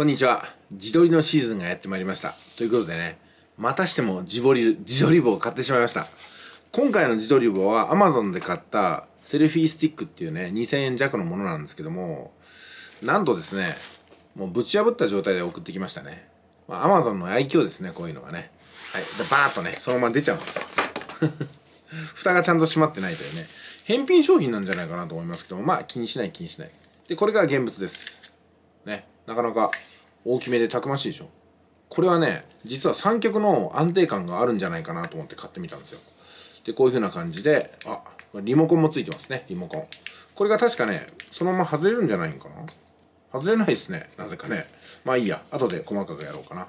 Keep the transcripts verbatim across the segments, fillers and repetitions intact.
こんにちは。自撮りのシーズンがやってまいりました。ということでね、またしても自撮り、自撮り棒を買ってしまいました。今回の自撮り棒は アマゾン で買ったセルフィースティックっていうね、にせんえん弱のものなんですけども、なんとですね、もうぶち破った状態で送ってきましたね。まあ、アマゾン の愛嬌ですね、こういうのはね。はい。で、バーッとね、そのまま出ちゃうんですよ。蓋がちゃんと閉まってないというね、返品商品なんじゃないかなと思いますけども、まあ気にしない気にしない。で、これが現物です。ね。なかなか大きめでたくましいでしょ。これはね、実は三脚の安定感があるんじゃないかなと思って買ってみたんですよ。で、こういう風な感じで、あ、リモコンもついてますね、リモコン。これが確かね、そのまま外れるんじゃないんかな?外れないですね、なぜかね。まあいいや、後で細かくやろうかな。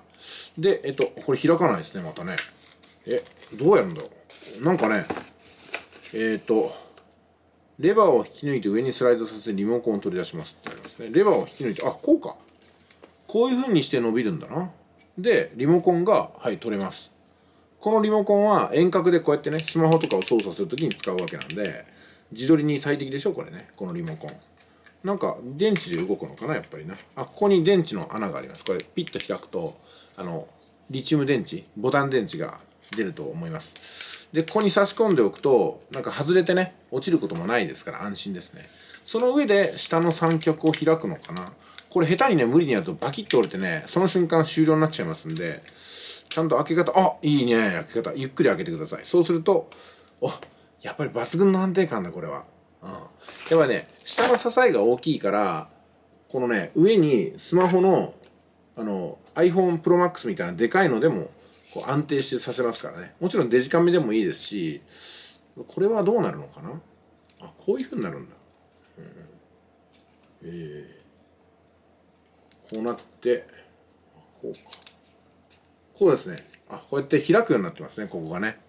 で、えっと、これ開かないですね、またね。え、どうやるんだろう。なんかね、えー、っと、レバーを引き抜いて上にスライドさせてリモコンを取り出しますってありますね。レバーを引き抜いて、あ、こうか。こういう風にして伸びるんだな。で、リモコンが、はい、取れます。このリモコンは遠隔でこうやってね、スマホとかを操作するときに使うわけなんで、自撮りに最適でしょ、これね。このリモコン。なんか、電池で動くのかな、やっぱりな。あ、ここに電池の穴があります。これ、ピッと開くと、あの、リチウム電池、ボタン電池が出ると思います。で、ここに差し込んでおくと、なんか外れてね、落ちることもないですから安心ですね。その上で、下の三脚を開くのかな。これ下手にね、無理にやるとバキッと折れてね、その瞬間終了になっちゃいますんで、ちゃんと開け方、あ、いいね、開け方、ゆっくり開けてください。そうすると、お、やっぱり抜群の安定感だ、これは。うん。やっぱね、下の支えが大きいから、このね、上にスマホの、あの、アイフォン プロ マックス みたいなでかいのでも、こう安定してさせますからね。もちろんデジカメでもいいですし、これはどうなるのかな?あ、こういう風になるんだ。うん。えーこうなって、こうか。こうですね。あ、こうやって開くようになってますね、ここがね。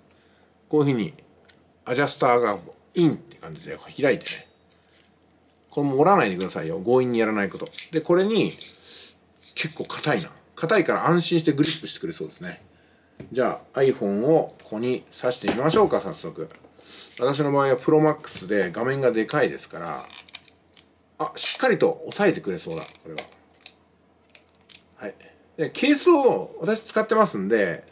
こういうふうに、アジャスターがインって感じで開いてね。これも折らないでくださいよ。強引にやらないこと。で、これに、結構硬いな。硬いから安心してグリップしてくれそうですね。じゃあ、アイフォン をここに挿してみましょうか、早速。私の場合は プロ マックス で画面がでかいですから、あ、しっかりと押さえてくれそうだ、これは。はい、でケースを私使ってますんで、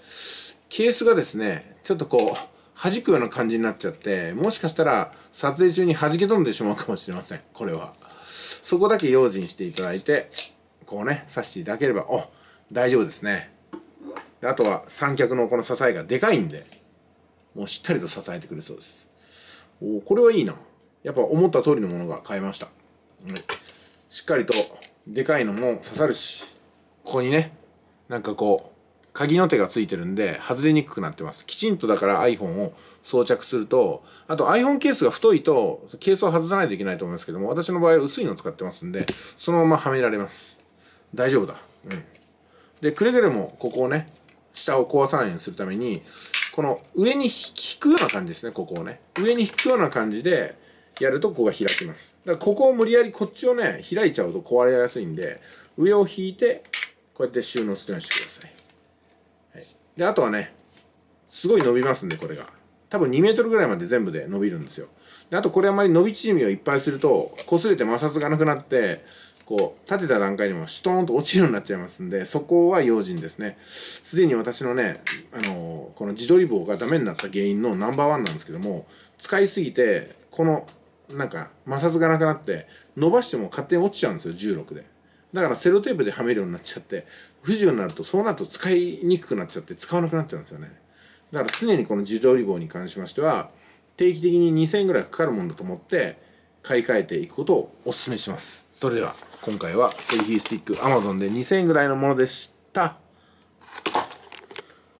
ケースがですね、ちょっとこう、弾くような感じになっちゃって、もしかしたら撮影中に弾け飛んでしまうかもしれません、これは。そこだけ用心していただいて、こうね、刺していただければ、お、大丈夫ですね。であとは三脚のこの支えがでかいんで、もうしっかりと支えてくれそうです。お、これはいいな。やっぱ思った通りのものが買えました。うん、しっかりと、でかいのも刺さるし、ここにね、なんかこう、鍵の手がついてるんで、外れにくくなってます。きちんとだから アイフォン を装着すると、あと アイフォン ケースが太いと、ケースを外さないといけないと思いますけども、私の場合は薄いのを使ってますんで、そのままはめられます。大丈夫だ。うん。で、くれぐれもここをね、下を壊さないようにするために、この上に引くような感じですね、ここをね。上に引くような感じで、やるとここが開きます。だからここを無理やりこっちをね、開いちゃうと壊れやすいんで、上を引いて、こうやって収納するようにしてください。はい、であとはね、すごい伸びますんで、これが。多分にメートルぐらいまで全部で伸びるんですよ。であとこれあまり伸び縮みをいっぱいすると、擦れて摩擦がなくなって、こう、立てた段階にもシュトーンと落ちるようになっちゃいますんで、そこは用心ですね。すでに私のね、あのー、この自撮り棒がダメになった原因のナンバーワンなんですけども、使いすぎて、この、なんか、摩擦がなくなって、伸ばしても勝手に落ちちゃうんですよ、じゅうろくで。だからセロテープではめるようになっちゃって、不自由になると、そうなると使いにくくなっちゃって、使わなくなっちゃうんですよね。だから常にこの自撮り棒に関しましては、定期的ににせんえんぐらいかかるものだと思って、買い替えていくことをお勧めします。それでは、今回はセルフィースティック アマゾン でにせんえんぐらいのものでした。